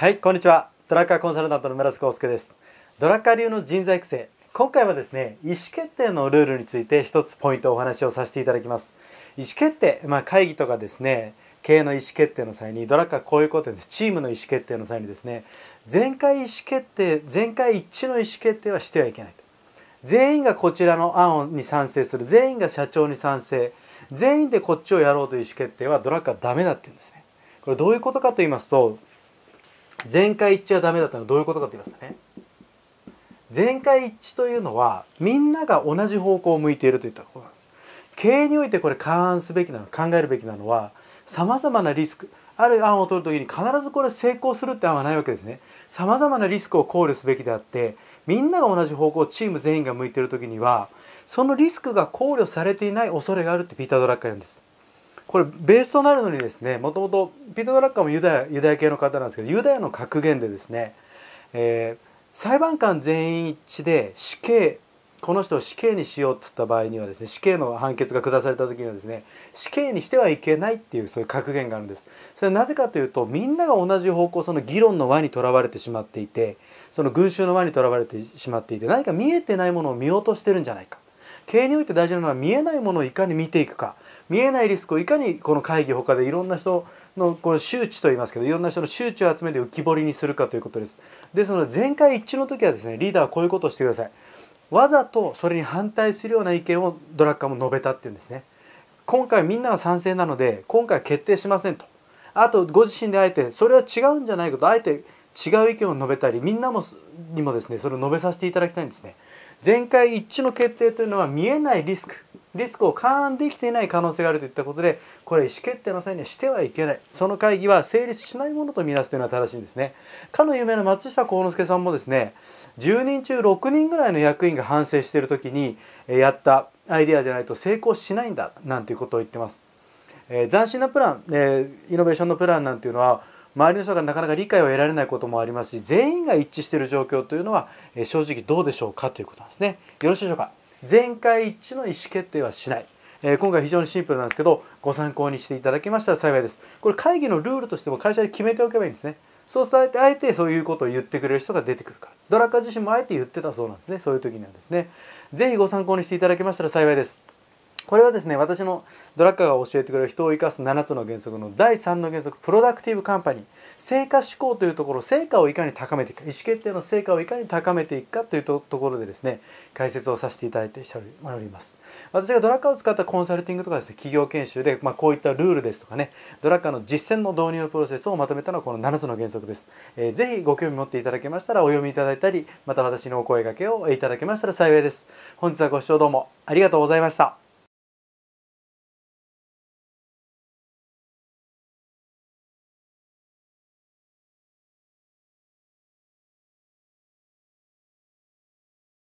はい、こんにちは。ドラッカーコンサルタントの村津康介です。ドラッカー流の人材育成。今回はですね、意思決定のルールについて一つポイントをお話をさせていただきます。意思決定、会議とかですね、経営の意思決定の際に、ドラッカーこういうことです。チームの意思決定の際にですね、全会一致の意思決定はしてはいけないと。全員がこちらの案に賛成する、全員が社長に賛成、全員でこっちをやろうという意思決定はドラッカーダメだって言うんですね。これどういうことかと言いますと、全会一致はダメだったのはどういうことかと言いますとね、全会一致というのはみんなが同じ方向を向いているといったことなんです。経営においてこれ考えるべきなのは、さまざまなリスク、ある案を取るときに必ずこれ成功するって案はないわけですね。さまざまなリスクを考慮すべきであって、みんなが同じ方向をチーム全員が向いているときにはそのリスクが考慮されていない恐れがあるってピーター・ドラッカー言うんです。これベースとなるのにですね、もともとピーター・ドラッカーもユダヤ系の方なんですけど、ユダヤの格言でですね、裁判官全員一致で死刑、この人を死刑にしようって言った場合にはですね、死刑の判決が下された時にはですね、死刑にしてはいけないっていう、そういう格言があるんです。それはなぜかというと、みんなが同じ方向、その議論の輪にとらわれてしまっていて、その群衆の輪にとらわれてしまっていて、何か見えてないものを見落としてるんじゃないか。経営において大事なのは、見えないものをいかに見ていくか、見えないリスクをいかにこの会議他でいろんな人のこの周知と言いますけど、いろんな人の周知を集めて浮き彫りにするかということです。ですので全会一致の時はですね、リーダーはこういうことをしてください。わざとそれに反対するような意見をドラッカーも述べたっていうんですね。今回みんなが賛成なので今回は決定しませんと。あとご自身であえてそれは違うんじゃないかと、あえて違う意見を述べたり、みんなにもですね、それを述べさせていただきたいんですね。全会一致の決定というのは見えないリスクを勘案できていない可能性があるといったことで、これ意思決定の際にはしてはいけない、その会議は成立しないものとみなすというのは正しいんですね。かの有名な松下幸之助さんもですね、10人中6人ぐらいの役員が反省している時にやったアイデアじゃないと成功しないんだなんていうことを言ってます。斬新なプラン、イノベーションのプランなんていうのは周りの人がなかなか理解を得られないこともありますし、全員が一致している状況というのは正直どうでしょうかということなんですね。よろしいでしょうか。全会一致の意思決定はしない。今回非常にシンプルなんですけど、ご参考にしていただきましたら幸いです。これ会議のルールとしても会社で決めておけばいいんですね。そうするとあえてそういうことを言ってくれる人が出てくるから、ドラッカー自身もあえて言ってたそうなんですね。そういう時にはですね、是非ご参考にしていただけましたら幸いです。これはですね、私のドラッカーが教えてくれる人を生かす7つの原則の第3の原則、プロダクティブカンパニー、成果志向というところ、成果をいかに高めていくか、意思決定の成果をいかに高めていくかというところでですね、解説をさせていただいております。私がドラッカーを使ったコンサルティングとかですね、企業研修で、こういったルールですとかね、ドラッカーの実践の導入のプロセスをまとめたのはこの7つの原則です。ぜひご興味持っていただけましたらお読みいただいたり、また私のお声掛けをいただけましたら幸いです。本日はご視聴どうもありがとうございました。